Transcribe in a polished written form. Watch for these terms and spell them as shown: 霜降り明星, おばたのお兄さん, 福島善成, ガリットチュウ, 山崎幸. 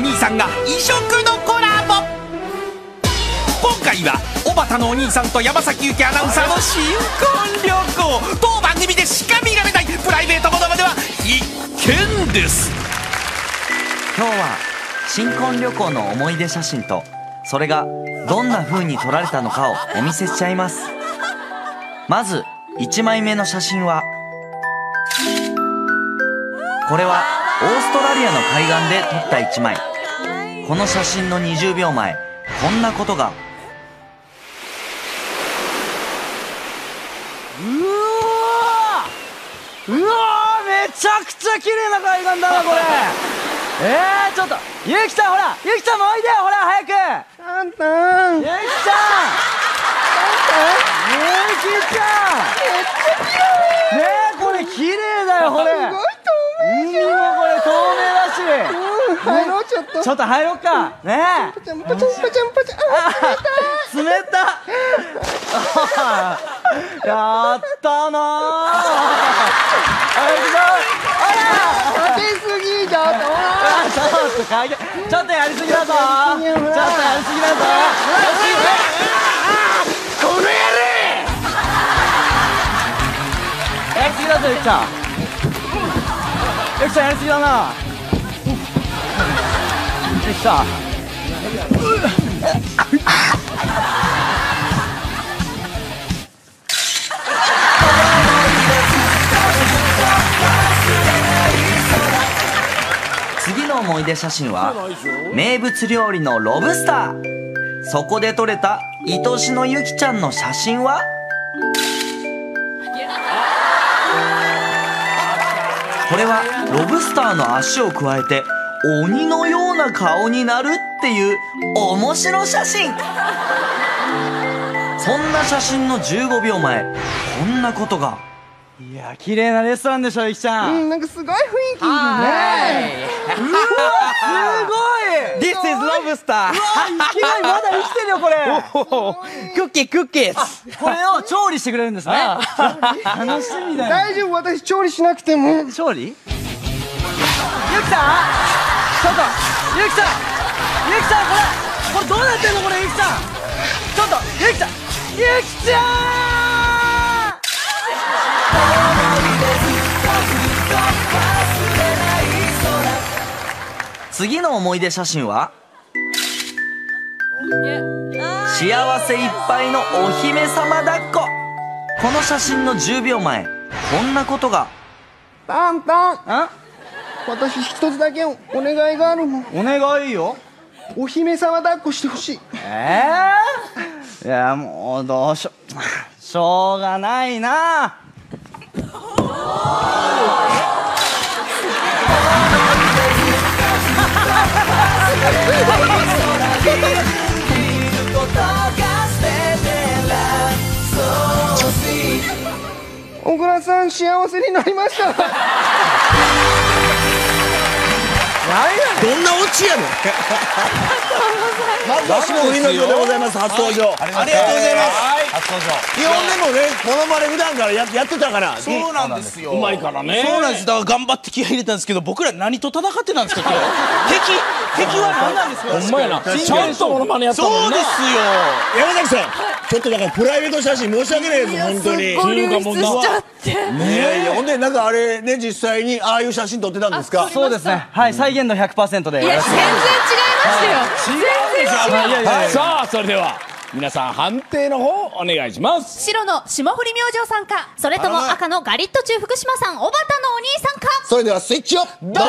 お兄さんが異色のコラボ。今回はおばたのお兄さんと山崎幸アナウンサーの新婚旅行。当番組でしか見られないプライベートものまでは必見です。今日は新婚旅行の思い出写真と、それがどんな風に撮られたのかをお見せしちゃいます。まず1枚目の写真は、これはオーストラリアの海岸で撮った1枚。この写真の20秒前、こんなことが。うわー、めちゃくちゃ綺麗な海岸だなこれ。ちょっとゆきちゃん、ほらゆきちゃんもおいでよ、ほら早く。あんたゆきちゃん、ゆきちゃん、ねえこれ綺麗だよ、これ海もこれ透明だし、入ろう、ちょっと入ろうかねえ。パチャンパチャンパチャンパチャン、冷た。やったなあ。当てすぎじゃん。ちょっとやりすぎだぞ。この野郎。やりすぎだぞゆきちゃん。よきちゃんやりすぎだな。よきちゃん。次の思い出写真は名物料理のロブスター。そこで撮れた愛しのゆきちゃんの写真は。これはロブスターの足を加えて鬼のような顔になるっていう面白写真。そんな写真の15秒前、こんなことが。いや綺麗なレストランでしょゆきちゃん。なんかすごい雰囲気いいよね。うわすごい。 This is ロブスター。うわ勢いまだ生きてるよこれ。クッキークッキー。これを調理してくれるんですね。楽しみだよ。大丈夫、私調理しなくても。調理？ゆきさん、ちょっとゆきさん、ゆきさんこれどうなってんのこれゆきさん。ちょっとゆきさん、ゆきちゃん。次の思い出写真は幸せいっぱいのお姫様抱っこ。この写真の10秒前、こんなことが。タンタン、私一つだけお願いがあるの。お願いよ。お姫様抱っこしてほしい。いやもうどうしよう、しょうがないな。小倉さん幸せになりました。何やねん、どんなオチやねん。わしの売りの城でございます。初登場ありがとうございます。基本でもね、モノマネ普段からやってたから。そうなんですよ、うまいからね。そうなんです、だから頑張って気合入れたんですけど、僕ら何と戦ってたんですか今日。敵は何なんですか。ホンマやな、ちゃんとモノマネやったもんね。そうですよ山崎さん、ちょっとだからプライベート写真申し訳ないです。ホントにご流出しちゃって。ほんでなんかあれね、実際にああいう写真撮ってたんですか。そうですね、はい、再現度 100% で。いや全然違いましたよ、全然違う。さあそれでは皆さん判定の方お願いします。白の霜降り明星さんか、それとも赤のガリットチュウ福島さん、おばたのお兄さんか。それではスイッチをどうぞ。